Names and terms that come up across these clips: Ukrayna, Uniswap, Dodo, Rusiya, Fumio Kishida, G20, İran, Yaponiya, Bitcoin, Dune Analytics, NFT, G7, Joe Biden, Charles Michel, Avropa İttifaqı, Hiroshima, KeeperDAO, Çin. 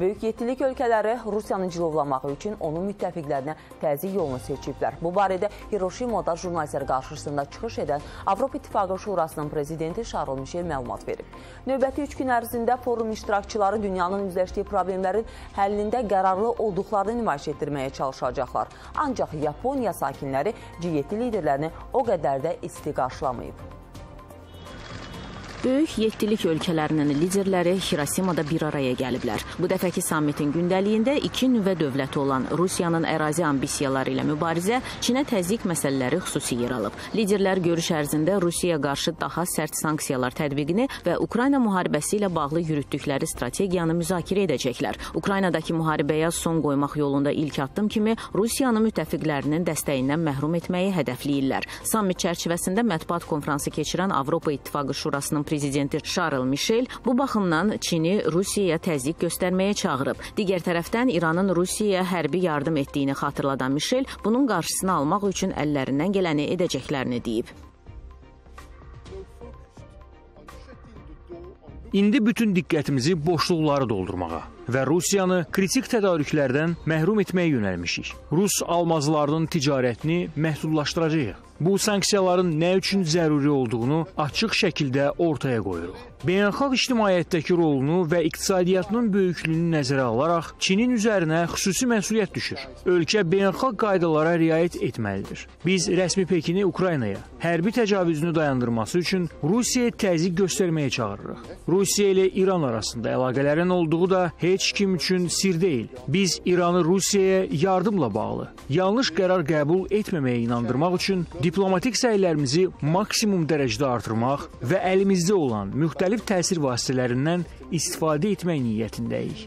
Böyük yettilik ölkələri Rusiyanı cilovlamağı üçün onun müttəfiqlərinə təzyiq yolunu seçiblər. Bu barədə Hiroshima'da jurnalistlər qarşısında çıxış edən Avropa İttifaqı Şurasının prezidenti Charles Michel məlumat verib. Növbəti 3 gün ərzində forum iştirakçıları dünyanın üzləşdiyi problemlərin həllində qərarlı olduqlarını nümayiş etdirməyə çalışacaqlar. Ancaq Yaponiya sakinləri G7 liderlərini o qədər də isti qarşılamayıb. Böyük yettilik ölkələrinin liderləri Hiroshima'da bir araya gəliblər. Bu dəfəki sammitin gündəliyində iki nüvə dövləti olan Rusiyanın ərazi ambisiyaları ilə mübarizə, Çinə təzyiq məsələləri xüsusi yer alıb. Liderlər görüş ərzində Rusiyaya qarşı daha sərt sanksiyalar tətbiqini və Ukrayna müharibəsi ilə bağlı yürütdükləri strategiyanı müzakirə edəcəklər. Ukraynadakı müharibəyə son qoymaq yolunda ilk addım kimi Rusiyanı müttəfiqlərinin dəstəyindən məhrum etməyi hədəfləyirlər. Sammit çərçivəsində mətbuat konfransı keçirən Avropa İttifaqı Şurasının prezidenti Charles Michel bu baxımdan Çini Rusiyaya təzyiq göstərməyə çağırıb. Digər tərəfdən İranın Rusiyaya hərbi yardım etdiyini xatırladan Michel bunun qarşısını almaq üçün əllərindən gələni edəcəklərini deyib. İndi bütün diqqətimizi boşluqları doldurmağa və Rusiyanı kritik tədarüklərdən məhrum etməyə yönəlmişik. Rus almazlarının ticarətini məhdudlaşdıracağıq. Bu sanksiyaların nə üçün zəruri olduğunu açıq şəkildə ortaya qoyuruq. Beynəlxalq ictimaiyyətdəki rolunu və iqtisadiyyatının böyüklüyünü nəzərə alaraq Çinin üzərinə xüsusi məsuliyyət düşür. Ölkə beynəlxalq qaydalara riayət etməlidir. Biz rəsmi Pekini Ukraynaya hərbi təcavüzünü dayandırması üçün Rusiyaya təzyiq göstərməyə çağırırıq. Rusiya ilə İran arasında əlaqələrin olduğu da heç kim üçün sir deyil. Biz İranı Rusiyaya yardımla bağlı, yanlış qərar qəbul etməməyə inandırmaq üçün diplomatik səylərimizi maksimum dərəcədə artırmaq və əlimizdə olan müxtəlif təsir vasitələrindən istifadə etmək niyyətindəyik.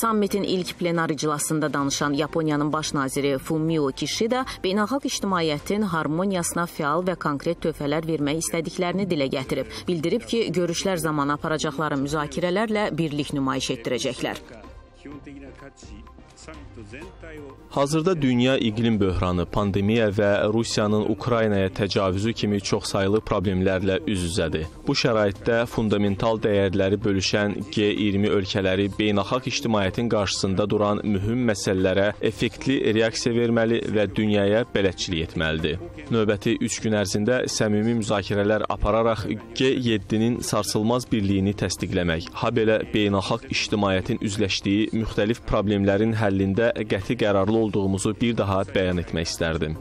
Sammitin ilk plenar iclasında danışan Yaponiyanın baş naziri Fumio Kishida beynəlxalq ictimaiyyətin harmoniyasına fəal və konkret töhfələr vermək istədiklərini dilə gətirib. Bildirib ki, görüşlər zamanı aparacaqları müzakirələrlə birlik nümayiş etdirəcəklər. Hazırda dünya iqlim böhranı, pandemiya və Rusiyanın Ukraynaya təcavüzü kimi çoxsaylı problemlərlə üz-üzədir. Bu şəraitdə fundamental dəyərləri bölüşən G20 ölkələri beynəlxalq ictimaiyyətin qarşısında duran mühüm məsələlərə effektli reaksiya verməli və dünyaya bələdçilik etməlidir. Növbəti 3 gün ərzində səmimi müzakirələr apararaq G7-nin sarsılmaz birliyini təsdiqləmək, habelə beynəlxalq ictimaiyyətin üzləşdiyi müxtəlif problemlərin həlli əlində qəti qərarlı olduğumuzu bir daha bəyan etmək istərdim.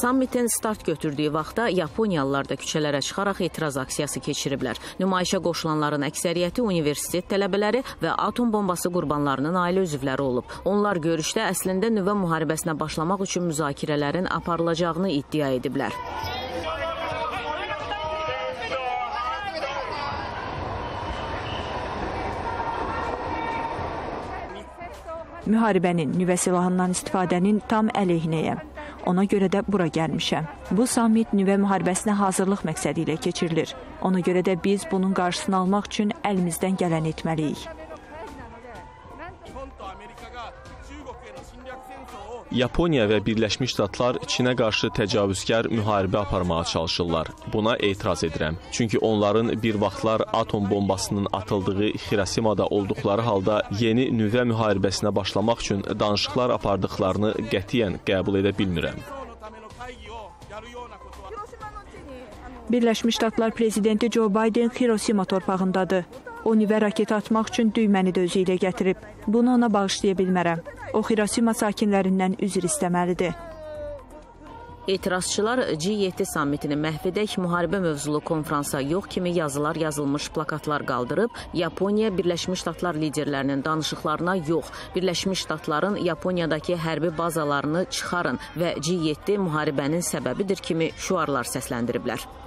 Sammitin start götürdüyü vaxtda Yaponiyalılar da küçələrə çıxaraq etiraz aksiyası keçiriblər. Nümayişə qoşulanların əksəriyyəti universitet tələbələri və atom bombası qurbanlarının ailə üzvləri olub. Onlar görüşdə əslində nüvə müharibəsinə başlamaq üçün müzakirələrin aparılacağını iddia ediblər. Müharibənin, nüvə silahından istifadənin tam əleyhinəyəm. Ona görə də bura gəlmişəm. Bu sammit nüvə müharibəsinə hazırlıq məqsədi ilə keçirilir. Ona görə də biz bunun qarşısını almaq üçün əlimizdən gələni etməliyik. Yaponiya və Birləşmiş Ştatlar Çinə qarşı təcavüzkar müharibə aparmağa çalışırlar. Buna etiraz edirəm. Çünki onların bir vaxtlar atom bombasının atıldığı Hiroshima'da olduqları halda yeni nüvə müharibəsinə başlamaq üçün danışıqlar apardıqlarını qətiyyən qəbul edə bilmirəm. Birləşmiş Ştatlar prezidenti Joe Biden Hiroshima torpağındadır. O nüvə raketi atmaq üçün düyməni də özü ilə gətirib. Bunu ona bağışlaya bilmərəm. O, Hiroshima sakinlərindən üzr istəməlidir. Etirazçılar G7 sammitini məhv edək, müharibə mövzulu konfransa yox kimi yazılar yazılmış plakatlar qaldırıb, Yaponiya Birləşmiş Ştatlar liderlərinin danışıqlarına yox, Birləşmiş Ştatların Yaponiyadakı hərbi bazalarını çıxarın və G7 müharibənin səbəbidir kimi şüarlar səsləndiriblər.